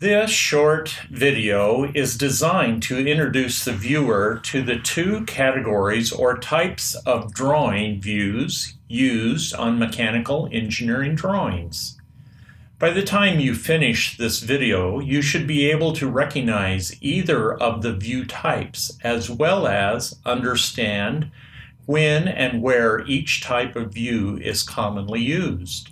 This short video is designed to introduce the viewer to the two categories or types of drawing views used on mechanical engineering drawings. By the time you finish this video, you should be able to recognize either of the view types, as well as understand when and where each type of view is commonly used.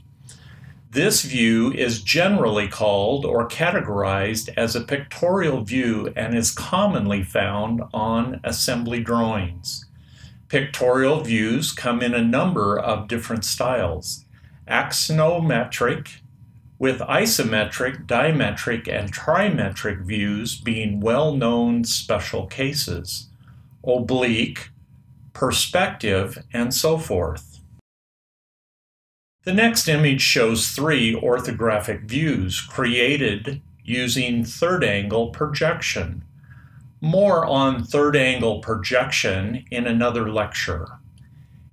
This view is generally called or categorized as a pictorial view and is commonly found on assembly drawings. Pictorial views come in a number of different styles: axonometric, with isometric, dimetric, and trimetric views being well-known special cases, oblique, perspective, and so forth. The next image shows three orthographic views created using third-angle projection. More on third-angle projection in another lecture.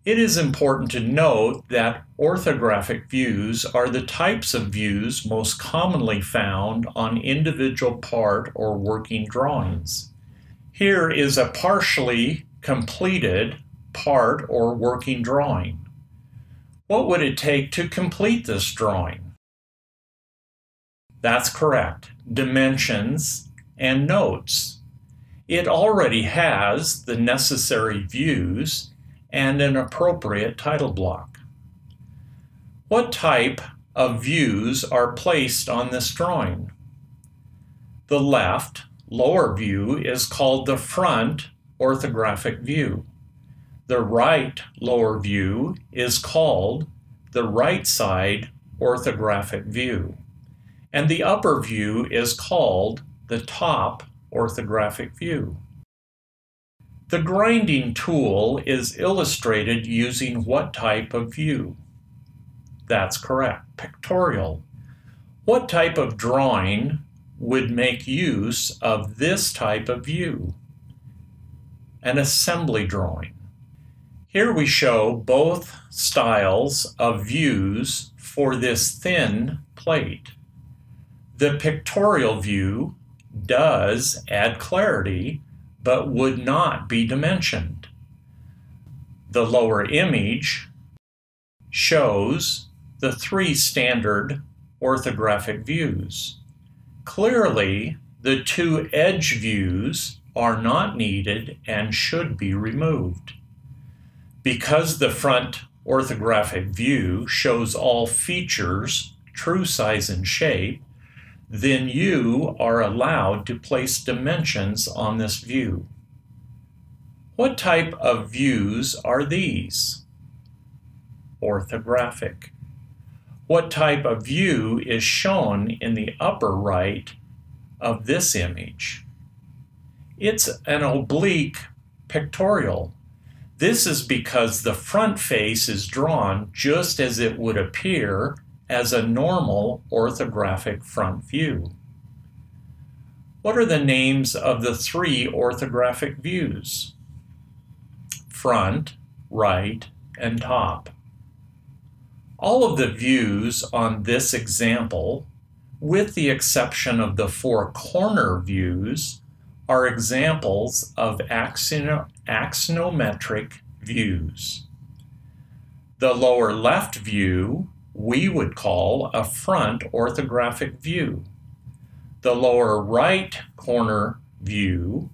It is important to note that orthographic views are the types of views most commonly found on individual part or working drawings. Here is a partially completed part or working drawing. What would it take to complete this drawing? That's correct. Dimensions and notes. It already has the necessary views and an appropriate title block. What type of views are placed on this drawing? The left, lower view is called the front orthographic view. The right lower view is called the right side orthographic view. And the upper view is called the top orthographic view. The grinding tool is illustrated using what type of view? That's correct, pictorial. What type of drawing would make use of this type of view? An assembly drawing. Here we show both styles of views for this thin plate. The pictorial view does add clarity, but would not be dimensioned. The lower image shows the three standard orthographic views. Clearly, the two edge views are not needed and should be removed. Because the front orthographic view shows all features, true size and shape, then you are allowed to place dimensions on this view. What type of views are these? Orthographic. What type of view is shown in the upper right of this image? It's an oblique pictorial. This is because the front face is drawn just as it would appear as a normal orthographic front view. What are the names of the three orthographic views? Front, right, and top. All of the views on this example, with the exception of the four corner views, are examples of axonometric views. The lower left view we would call a front orthographic view. The lower right corner view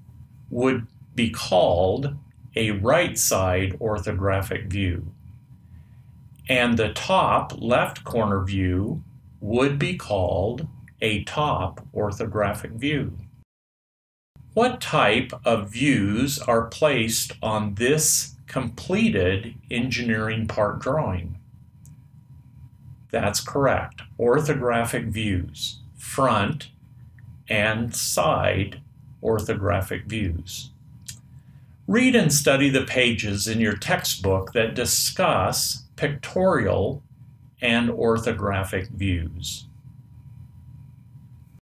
would be called a right side orthographic view. And the top left corner view would be called a top orthographic view. What type of views are placed on this completed engineering part drawing? That's correct. Orthographic views, front and side orthographic views. Read and study the pages in your textbook that discuss pictorial and orthographic views.